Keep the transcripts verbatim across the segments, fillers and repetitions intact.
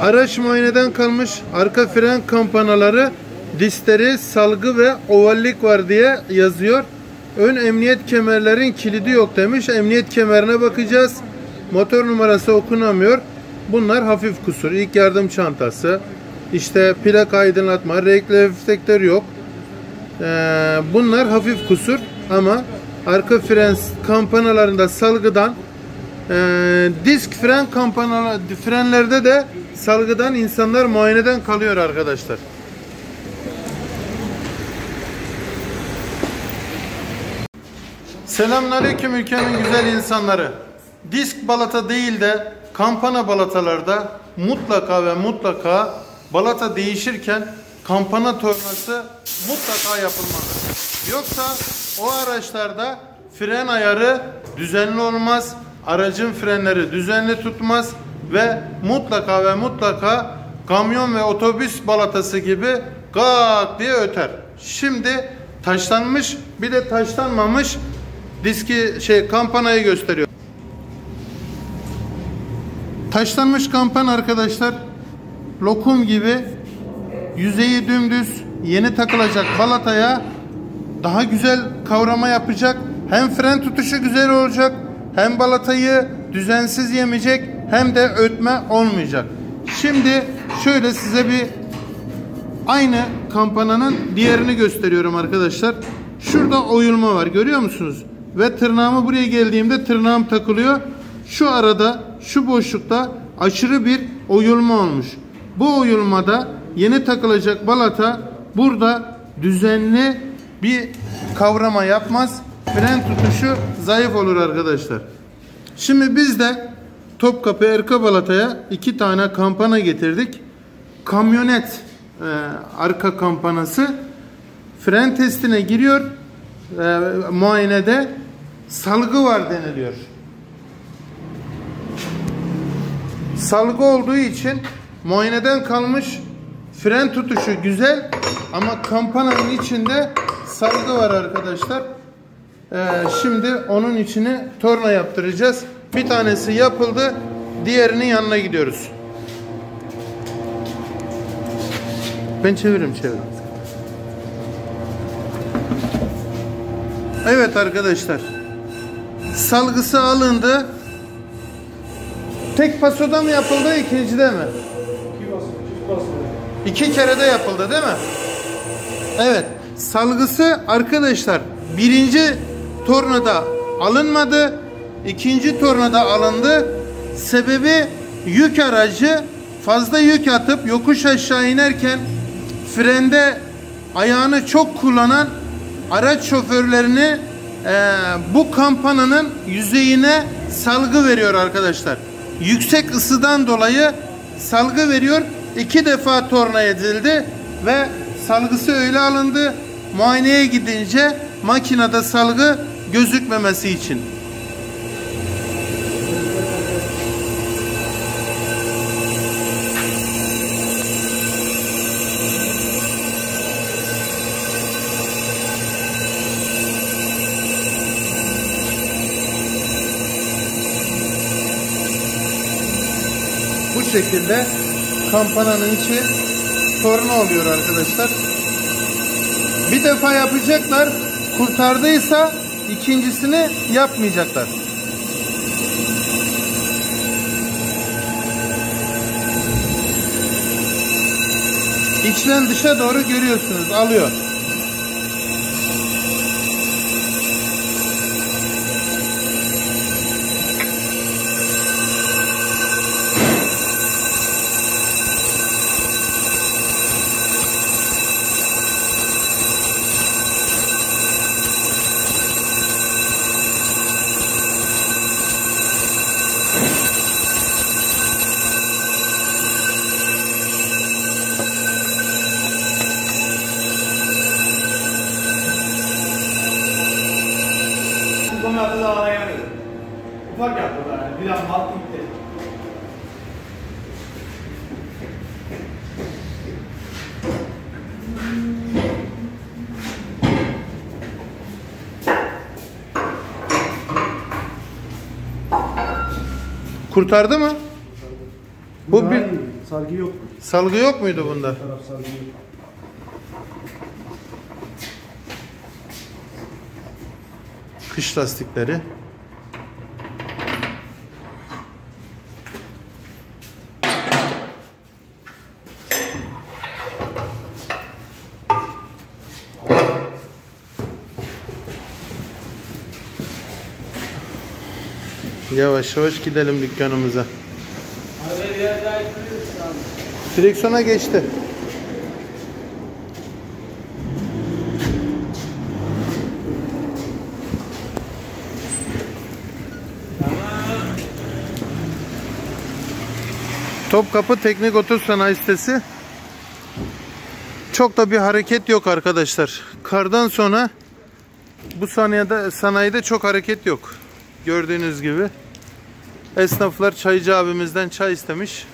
Araç muayeneden kalmış, arka fren kampanaları, diskleri, salgı ve ovallik var diye yazıyor. Ön emniyet kemerlerin kilidi yok demiş. Emniyet kemerine bakacağız. Motor numarası okunamıyor. Bunlar hafif kusur. İlk yardım çantası, işte plaka aydınlatma, renkli reflektör yok. Ee, bunlar hafif kusur ama arka fren kampanalarında salgıdan, e, disk fren kampanalar, frenlerde de salgıdan insanlar muayeneden kalıyor arkadaşlar. Selamünaleyküm ülkemin güzel insanları. Disk balata değil de kampana balatalarda mutlaka ve mutlaka balata değişirken kampana tornası mutlaka yapılmalı. Yoksa o araçlarda fren ayarı düzenli olmaz, aracın frenleri düzenli tutmaz ve mutlaka ve mutlaka kamyon ve otobüs balatası gibi gak diye öter. Şimdi taşlanmış, bir de taşlanmamış diski şey kampanayı gösteriyor. Taşlanmış kampan arkadaşlar lokum gibi, yüzeyi dümdüz, yeni takılacak balataya daha güzel kavrama yapacak. Hem fren tutuşu güzel olacak, hem balatayı düzensiz yemeyecek, hem de ötme olmayacak. Şimdi şöyle size bir aynı kampananın diğerini gösteriyorum arkadaşlar. Şurada oyulma var, görüyor musunuz? Ve tırnağımı buraya geldiğimde tırnağım takılıyor. Şu arada, şu boşlukta aşırı bir oyulma olmuş. Bu oyulmada yeni takılacak balata burada düzenli bir kavrama yapmaz. Fren tutuşu zayıf olur arkadaşlar. Şimdi biz de Topkapı Erka balataya iki tane kampana getirdik. Kamyonet e, arka kampanası fren testine giriyor. E, muayenede salgı var deniliyor. Salgı olduğu için muayeneden kalmış, fren tutuşu güzel ama kampananın içinde salgı var arkadaşlar. Ee, şimdi onun içine torna yaptıracağız. Bir tanesi yapıldı, diğerinin yanına gidiyoruz. Ben çeviririm çeviririm. Evet arkadaşlar, salgısı alındı. Tek pasoda mı yapıldı, ikincide mi? İki kere de yapıldı değil mi? Evet. Salgısı arkadaşlar birinci tornada alınmadı. İkinci tornada alındı. Sebebi yük aracı fazla yük atıp yokuş aşağı inerken frende ayağını çok kullanan araç şoförlerini e, bu kampananın yüzeyine salgı veriyor arkadaşlar. Yüksek ısıdan dolayı salgı veriyor. İki defa torna edildi ve salgısı öyle alındı. Muayeneye gidince makinede salgı gözükmemesi için. Bu şekilde kampananın içi torna oluyor arkadaşlar. Bir defa yapacaklar, kurtardıysa ikincisini yapmayacaklar. İçten dışa doğru görüyorsunuz, alıyor. Bunlarda da araya verir. Ufak yaptılar yani. Biraz mal gitti. Kurtardı mı? Kurtardı. Bu bir... Sargı yok. Salgı yok muydu bunda? Bir taraf sargı yok. Kış lastikleri. Yavaş yavaş gidelim dükkanımıza. Direksiyona geçti. Topkapı Teknik Otosanayi Sitesi. Çok da bir hareket yok arkadaşlar. Kardan sonra bu sanayide, sanayide çok hareket yok. Gördüğünüz gibi. Esnaflar çaycı abimizden çay istemiş.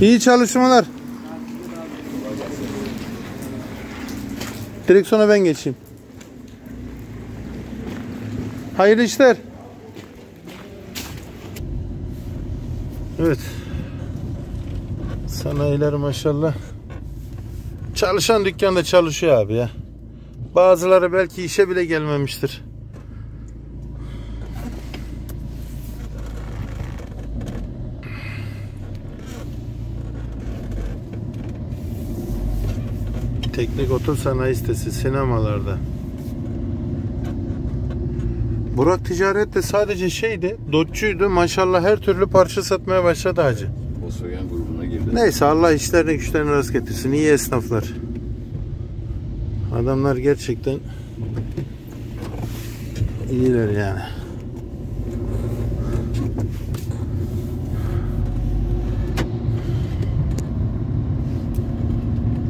İyi çalışmalar. Direksiyona ben geçeyim. Hayırlı işler. Evet. Sanayiler maşallah. Çalışan dükkanda çalışıyor abi ya. Bazıları belki işe bile gelmemiştir. Teknik Otosanayi Sitesi sinemalarda. Burak Ticaret de sadece şeydi, dotçuydu. Maşallah her türlü parça satmaya başladı hacı. Volkswagen grubuna girdi. Neyse, Allah işlerine güçlerine rast getirsin. İyi esnaflar. Adamlar gerçekten iyiler yani.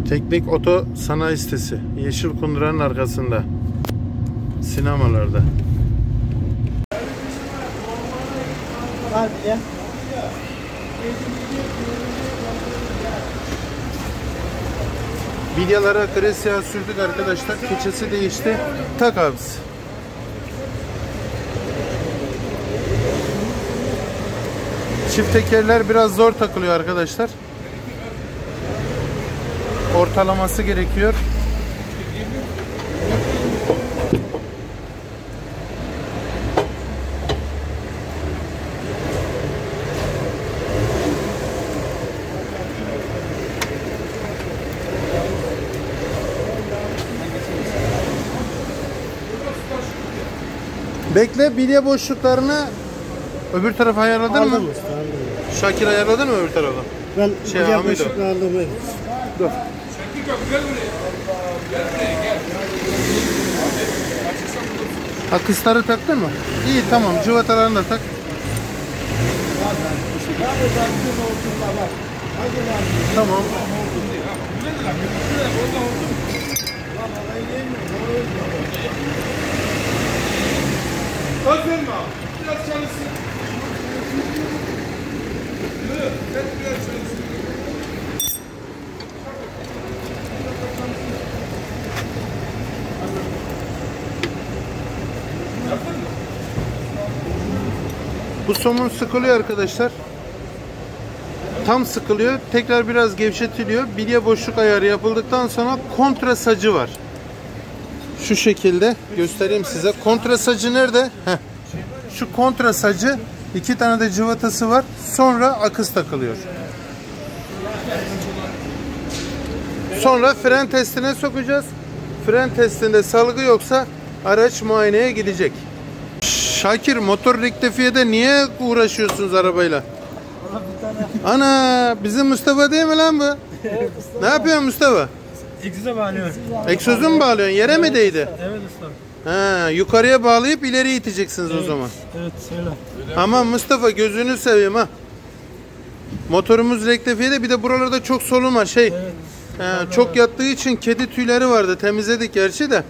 Teknik Otosanayi Sitesi, Yeşil Kundura'nın arkasında, sinemalarda. Hadi ya. Bilyalara kare siyah sürdük arkadaşlar. Keçesi değişti. Tak abisi. Çift tekerler biraz zor takılıyor arkadaşlar. Ortalaması gerekiyor. Bekle, bilye boşluklarını öbür tarafa ayarladın aldım mı? Aldım. Şakir ayarladın mı öbür tarafa? Ben şey, bilye boşluklarını aldım. Evet. Dur. Şakir yok, gel buraya. Gel buraya, gel. Akısları taktın mı? İyi, tamam. Cıvatalarını da tak. Tamam. Aferin abi, biraz çalışsın. Yürü, sen biraz çalışsın. Bu somun sıkılıyor arkadaşlar. Tam sıkılıyor, tekrar biraz gevşetiliyor. Bilye boşluk ayarı yapıldıktan sonra kontra sacı var. Şu şekilde göstereyim size. Kontra sacı nerede? Heh. Şu kontra sacı, iki tane de cıvatası var. Sonra akıs takılıyor. Sonra fren testine sokacağız. Fren testinde salgı yoksa araç muayeneye gidecek. Şakir, motor rektifiyede niye uğraşıyorsunuz arabayla? Ana, bizim Mustafa değil mi lan bu? Ne yapıyorsun Mustafa? Egzoza bağlıyor. Egzozu mu bağlıyorsun? Yere evet, mi değdi? Evet usta. Ha, yukarıya bağlayıp ileri iteceksiniz evet, o zaman. Evet, söyle. Aman Mustafa, gözünü seveyim ha. Motorumuz rektifiyede, bir de buralarda çok solun var şey. Evet. He, çok yattığı için kedi tüyleri vardı. Temizledik gerçi de.